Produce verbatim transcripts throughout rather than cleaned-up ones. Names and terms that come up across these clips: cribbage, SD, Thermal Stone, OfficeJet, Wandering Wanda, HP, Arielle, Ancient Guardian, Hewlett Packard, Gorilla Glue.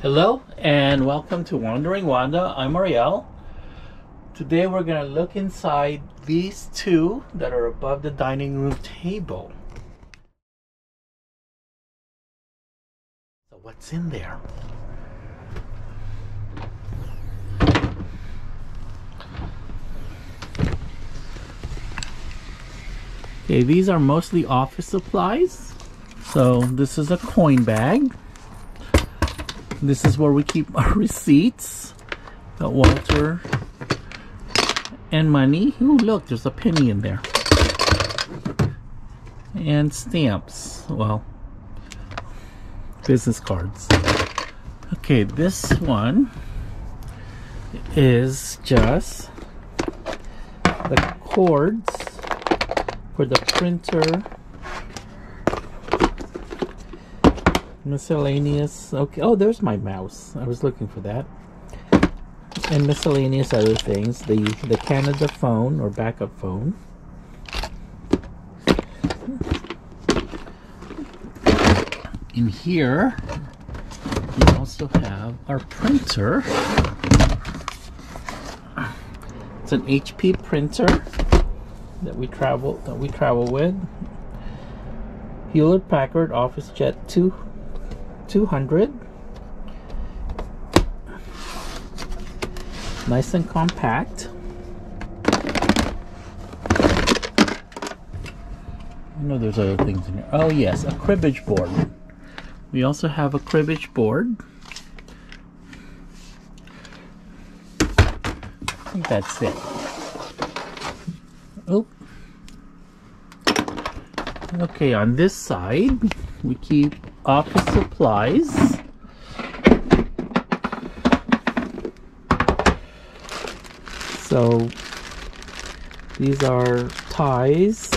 Hello and welcome to Wandering Wanda. I'm Arielle. Today we're going to look inside these two that are above the dining room table. So what's in there? Okay, these are mostly office supplies. So this is a coin bag. This is where we keep our receipts, the Walter and money. Ooh, look, there's a penny in there. And stamps, well, business cards. Okay, this one is just the cords for the printer. Miscellaneous, okay, oh, there's my mouse. I was looking for that. And miscellaneous other things, the, the Canada phone or backup phone. In here, we also have our printer. It's an H P printer that we travel, that we travel with. Hewlett Packard OfficeJet two hundred. Nice and compact. I know there's other things in here. Oh yes, a cribbage board. We also have a cribbage board. I think that's it. Oh. Okay, on this side, we keep office supplies. So these are ties,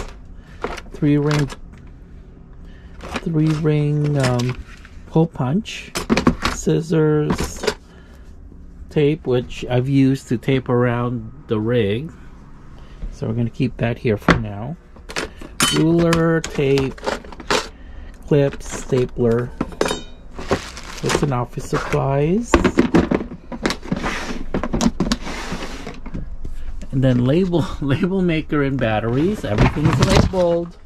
three ring, three ring um, hole punch, scissors, tape, which I've used to tape around the rig. So we're going to keep that here for now. Ruler, tape, clips, stapler. It's an office supplies. And then label, label maker and batteries. Everything's labeled.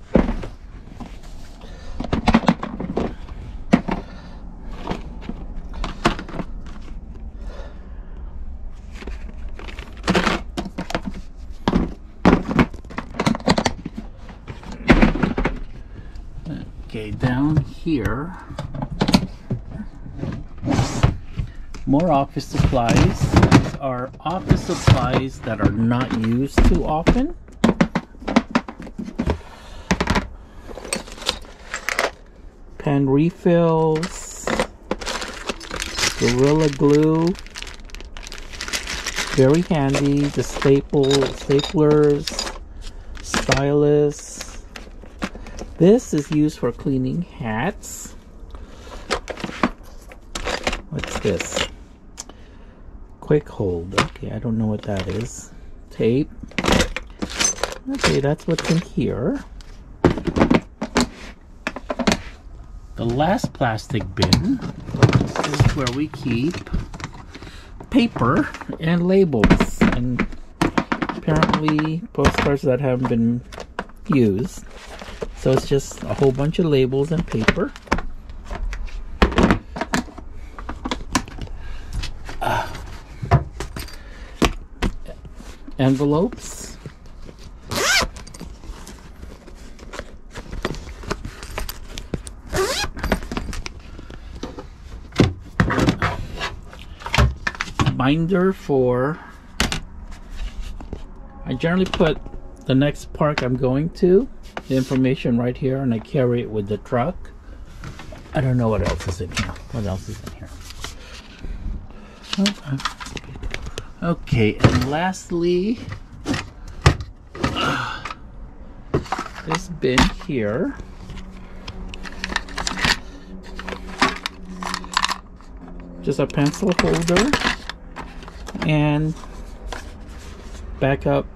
Okay, down here, more office supplies. These are office supplies that are not used too often. Pen refills, Gorilla Glue, very handy. The staple, staplers, stylus. This is used for cleaning hats. What's this? Quick hold. Okay, I don't know what that is. Tape. Okay, that's what's in here. The last plastic bin is where we keep paper and labels and apparently postcards that haven't been used. So it's just a whole bunch of labels and paper. Uh, envelopes. Binder for... I generally put the next park I'm going to. The information right here, and I carry it with the truck. I don't know what else is in here. What else is in here? Okay, and lastly, uh, this bin here just a pencil holder and backup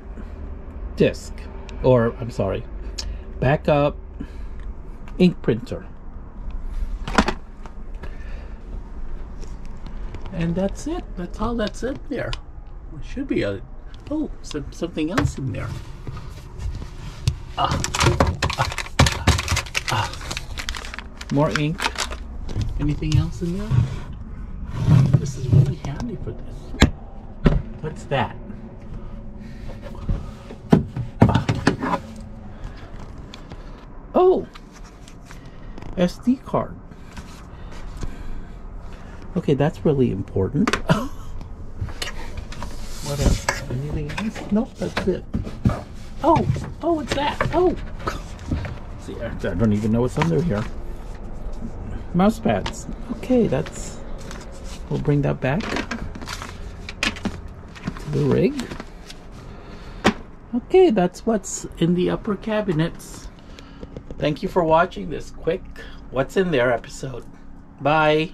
disc, or I'm sorry. Backup ink printer. And that's it. That's all that's in there. There should be a... Oh, so, something else in there. Ah, ah, ah, ah. More ink. Anything else in there? This is really handy for this. What's that? Ah. Oh! S D card. Okay, that's really important. What else? Anything else? Nope, that's it. Oh! Oh, what's that? Oh! See, I don't even know what's under here. Mouse pads. Okay, that's... We'll bring that back to the rig. Okay, that's what's in the upper cabinets. Thank you for watching this quick What's in There episode. Bye!